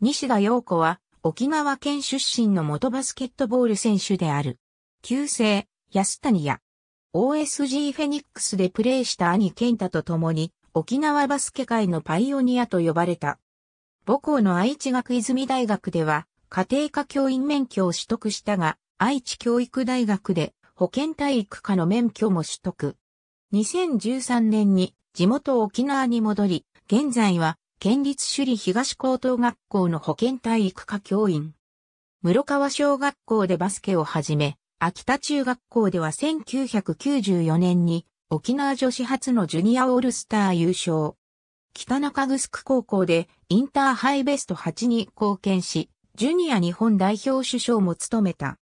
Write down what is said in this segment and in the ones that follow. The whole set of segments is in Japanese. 西田陽子は沖縄県出身の元バスケットボール選手である。旧姓、安谷や OSG フェニックスでプレーした兄健太と共に沖縄バスケ界のパイオニアと呼ばれた。母校の愛知学泉大学では家庭科教員免許を取得したが、愛知教育大学で保健体育科の免許も取得。2013年に地元沖縄に戻り、現在は県立首里東高等学校の保健体育科教員。室川小学校でバスケを始め、秋田中学校では1994年に沖縄女子初のジュニアオールスター優勝。北中城高校でインターハイベスト8に貢献し、ジュニア日本代表主将も務めた。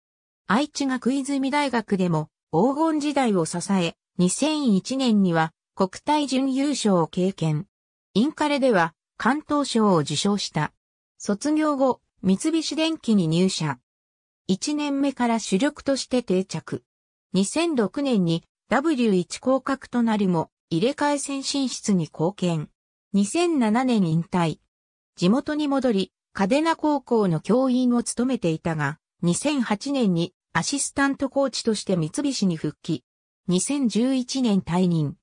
愛知学泉大学でも黄金時代を支え、2001年には国体準優勝を経験。インカレでは関東賞を受賞した。卒業後、三菱電機に入社。1年目から主力として定着。2006年に W1 降格となるも入れ替え戦進出に貢献。2007年引退。地元に戻り、嘉手納高校の教員を務めていたが、2008年にアシスタントコーチとして三菱に復帰。2011年退任。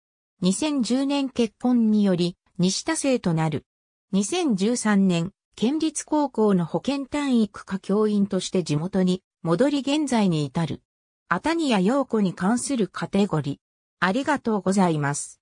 2010年結婚により、西田姓となる。2013年、県立高校の保健体育科教員として地元に戻り現在に至る。安谷陽子に関するカテゴリー。ありがとうございます。